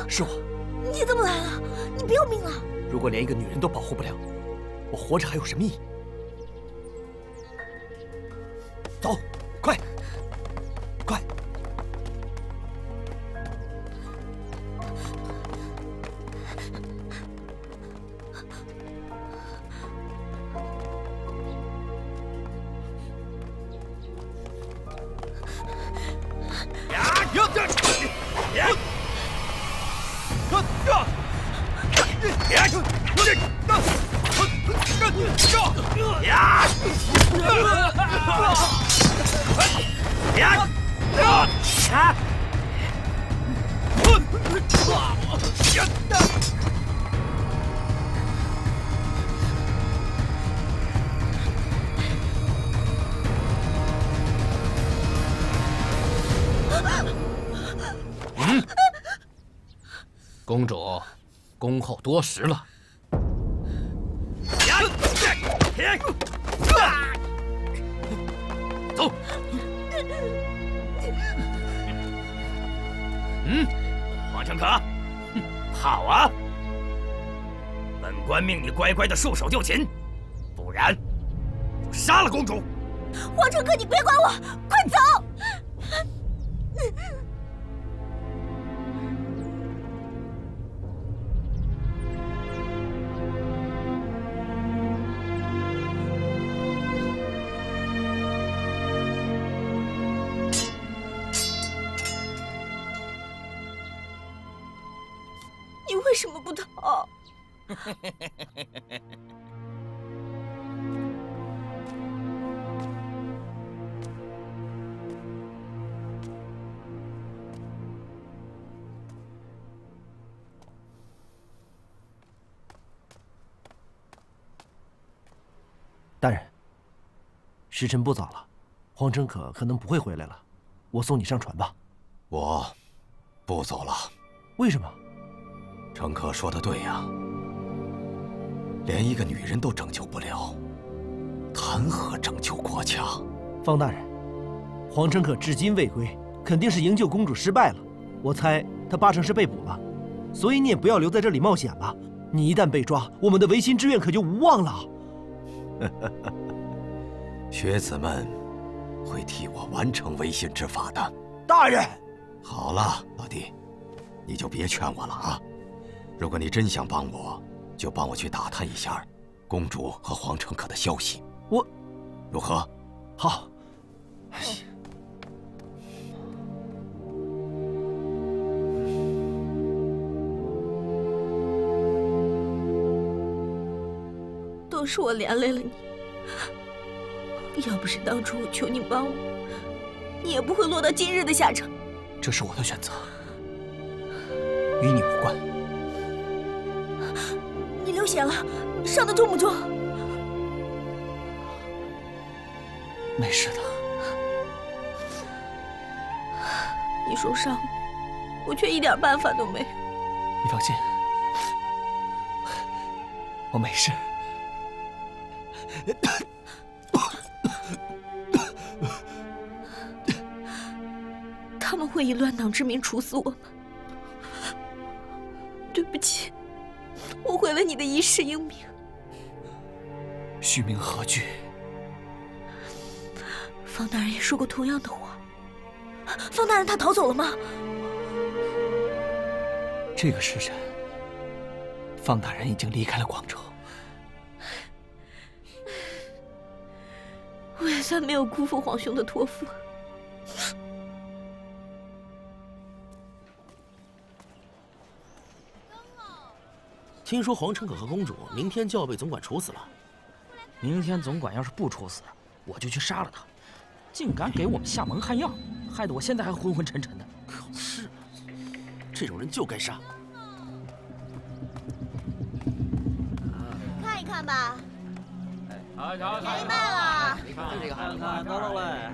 是我，你怎么来了？你不要命了！如果连一个女人都保护不了，我活着还有什么意义？走，快，快！呀，有点。 公主，恭候多时了。 走。嗯，黄尚可，好啊！本官命你乖乖的束手就擒，不然我杀了公主。黄尚可，你别管我，快走！为什么不逃？大人，时辰不早了，黄真可能不会回来了，我送你上船吧。我不走了。为什么？ 程可说的对呀，连一个女人都拯救不了，谈何拯救国家？方大人，黄程可至今未归，肯定是营救公主失败了。我猜他八成是被捕了，所以你也不要留在这里冒险了。你一旦被抓，我们的维新之愿可就无望了。学子们会替我完成维新之法的。大人，好了，老弟，你就别劝我了啊。 如果你真想帮我，就帮我去打探一下公主和皇城客的消息。我，如何？好。哎呀。 都是我连累了你，要不是当初我求你帮我，你也不会落到今日的下场。这是我的选择，与你无关。你流血了，伤得重不重？没事的。你受伤了，我却一点办法都没有。你放心，我没事。 他们会以乱党之名处死我们。对不起，我毁了你的一世英名。虚名何惧？方大人也说过同样的话。方大人他逃走了吗？这个时辰，方大人已经离开了广州。 我也算没有辜负皇兄的托付。听说皇城可和公主明天就要被总管处死了。明天总管要是不处死，我就去杀了他。竟敢给我们下蒙汗药，害得我现在还昏昏沉沉的。可是，这种人就该杀。看一看吧。 好，瞧瞧，便宜卖了。你看这个，看看多少嘞？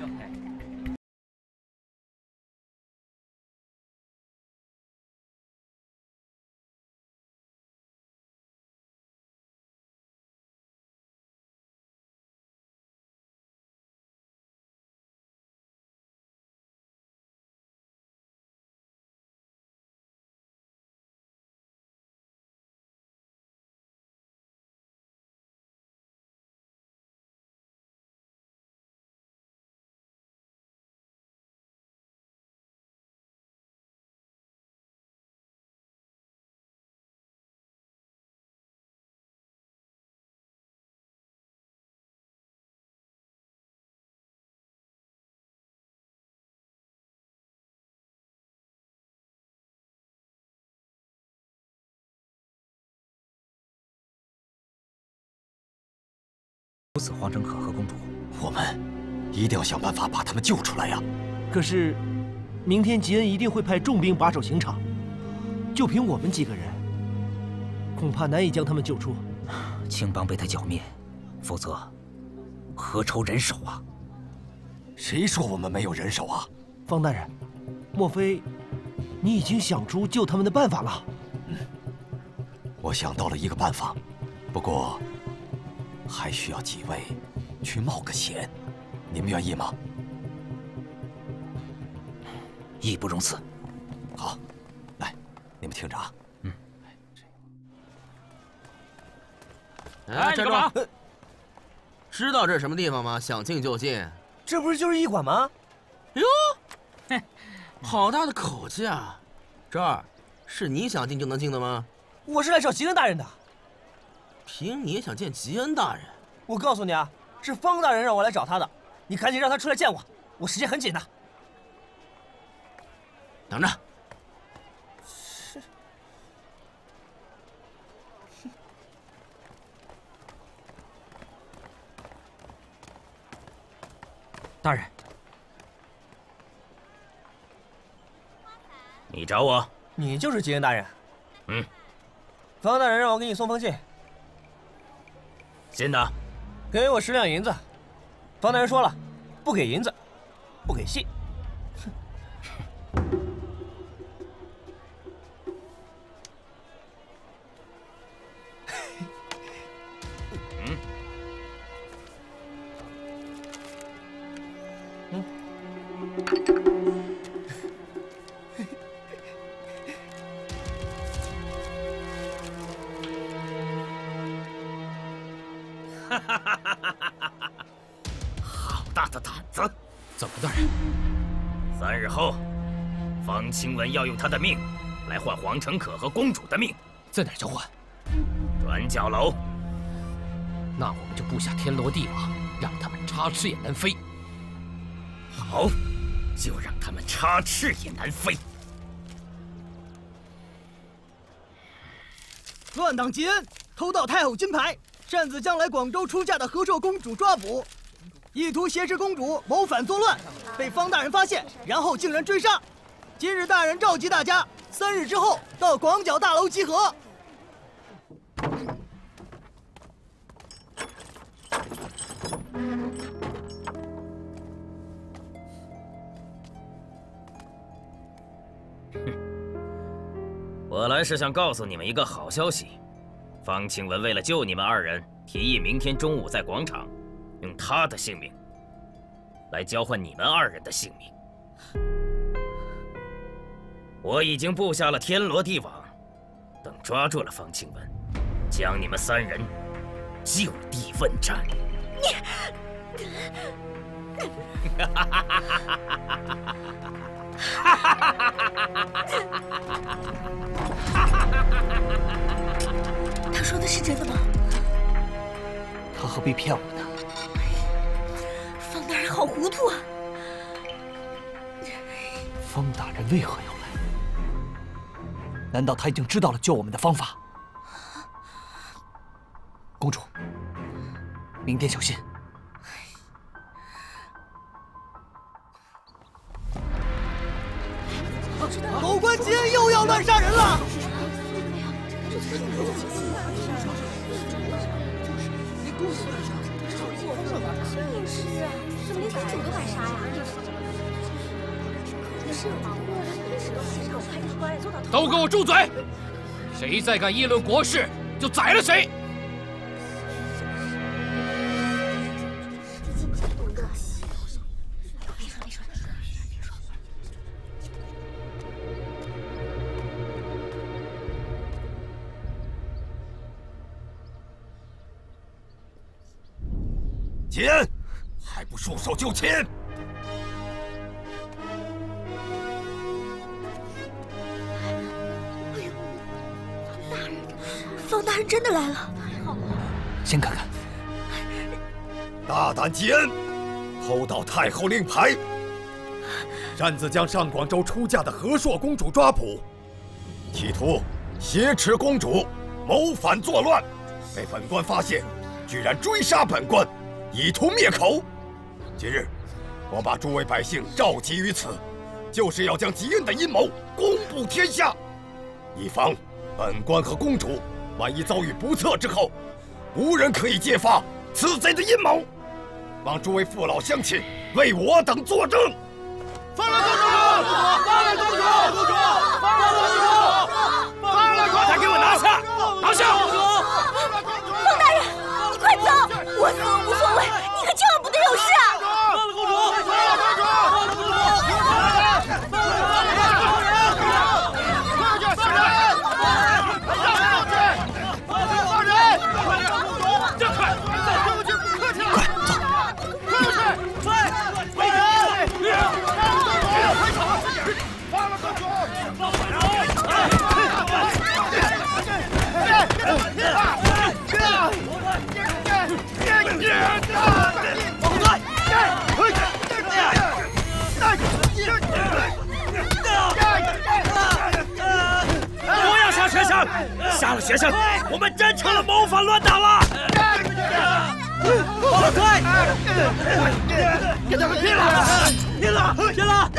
处死皇城可和公主，我们一定要想办法把他们救出来呀！可是，明天吉恩一定会派重兵把守刑场，就凭我们几个人，恐怕难以将他们救出。青帮被他剿灭，否则何愁人手啊？谁说我们没有人手啊？方大人，莫非你已经想出救他们的办法了？嗯，我想到了一个办法，不过。 还需要几位去冒个险，你们愿意吗？义不容辞。好，来，你们听着啊。嗯。哎，站住！知道这是什么地方吗？想进就进。这不是就是驿馆吗？哟，嘿，好大的口气啊！这儿是你想进就能进的吗？我是来找吉恩大人的。 凭你也想见吉恩大人？我告诉你啊，是方大人让我来找他的，你赶紧让他出来见我，我时间很紧的。等着。是。大人，你找我？你就是吉恩大人？嗯。方大人让我给你送封信。 信呢？给我10两银子。方大人说了，不给银子，不给信。嗯。嗯。好大的胆子！怎么大人？3日后，方清文要用他的命来换皇城可和公主的命。在哪儿交换？转角楼。那我们就布下天罗地网，让他们插翅也难飞。好，就让他们插翅也难飞。乱党吉恩偷盗太后金牌，擅自将来广州出嫁的和硕公主抓捕，意图挟持公主谋反作乱，被方大人发现，然后竟然追杀。今日大人召集大家，3日之后到广角大楼集合。 哼，我来是想告诉你们一个好消息。方清文为了救你们二人，提议明天中午在广场，用他的性命来交换你们二人的性命。我已经布下了天罗地网，等抓住了方清文，将你们三人就地问斩。 他说的是真的吗？他何必骗我呢？方大人好糊涂啊！方大人为何要来？难道他已经知道了救我们的方法？公主，明天小心。 狗官吉恩又要乱杀人了！真也是啊，怎么连公主都敢杀呀？可是王国一直都没让我派这个官人做到头。都给我住嘴！谁再敢议论国事，就宰了谁！ 秦，还不束手就擒！哎呦，方大人真的来了！先看看，大胆吉恩，偷盗太后令牌，擅自将上广州出嫁的和硕公主抓捕，企图挟持公主谋反作乱，被本官发现，居然追杀本官。 以图灭口。今日，我把诸位百姓召集于此，就是要将吉恩的阴谋公布天下，以防本官和公主万一遭遇不测之后，无人可以揭发此贼的阴谋。望诸位父老乡亲为我等作证。放了公主！放了公主！公主！放了公主！放了！把他给我拿下！拿下！方大人，你快走！我死。 你可千万不能有事啊！放了公主！放了公主！放了公主！不要杀学生！杀了学生，我们真成了谋反乱党了！跑得快！跟他们拼了！拼了！拼了！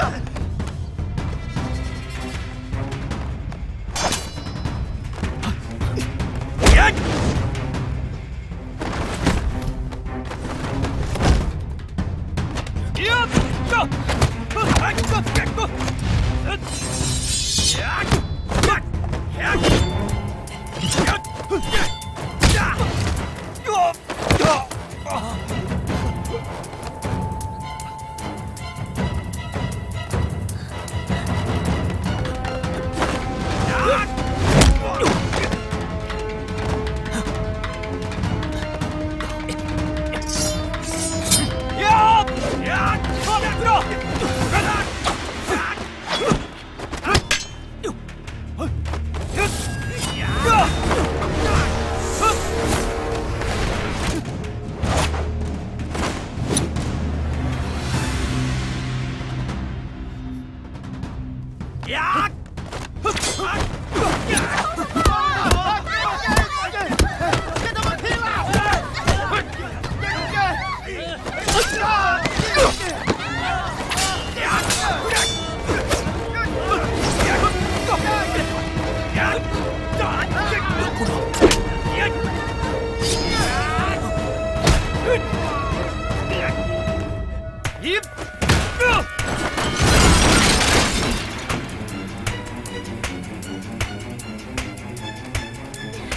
你！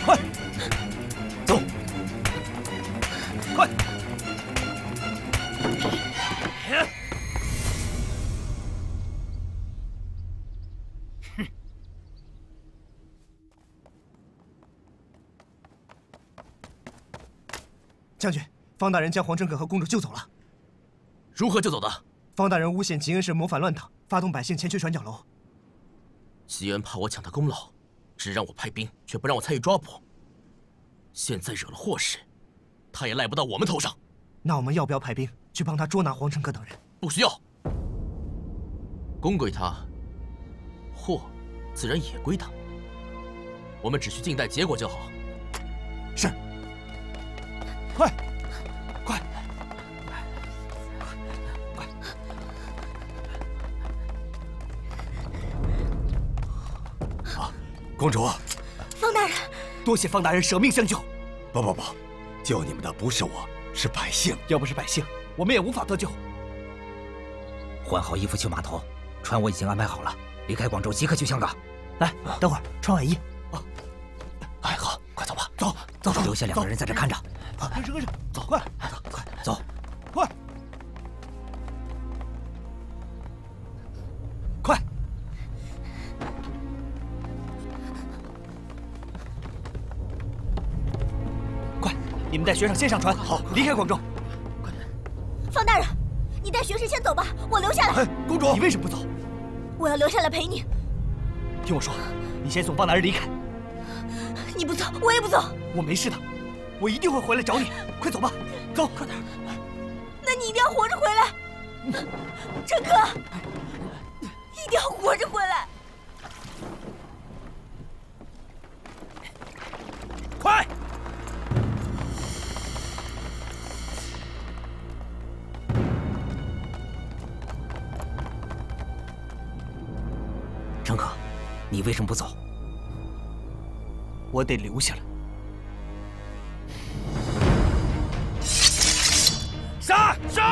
快，走，快！哼！将军，方大人将皇城阁和公主救走了。 如何救走的？方大人诬陷吉恩是谋反乱党，发动百姓前去船长楼。吉恩怕我抢他功劳，只让我派兵，却不让我参与抓捕。现在惹了祸事，他也赖不到我们头上。那我们要不要派兵去帮他捉拿皇城阁等人？不需要，功归他，祸自然也归他。我们只需静待结果就好。是。快！ 公主，方大人，多谢方大人舍命相救。不，救你们的不是我，是百姓。要不是百姓，我们也无法得救。换好衣服去码头，船我已经安排好了，离开广州即刻去香港。来，等会儿穿晚衣。啊，哎，好，快走吧，走，留下两个人在这看着。跟着，走，快，走，快，快。 你们带学生先上船，好，离开广州。快点，方大人，你带学生先走吧，我留下来。哎，公主，你为什么不走？我要留下来陪你。听我说，你先送方大人离开。你不走，我也不走。我没事的，我一定会回来找你。快走吧，走，快点。那你一定要活着回来，陈哥，一定要活着回来。快！ 程可，你为什么不走？我得留下来。杀！God!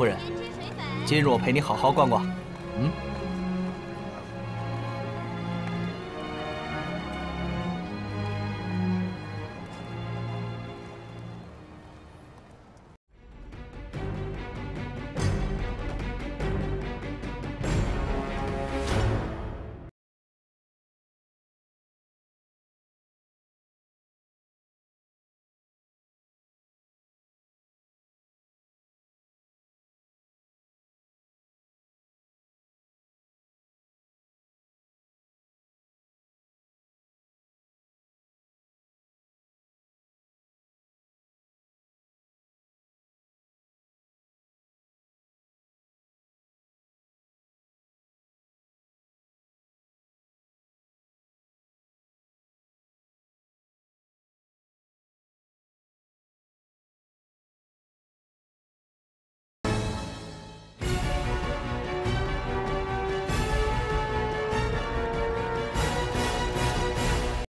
夫人，今日我陪你好好逛逛。嗯。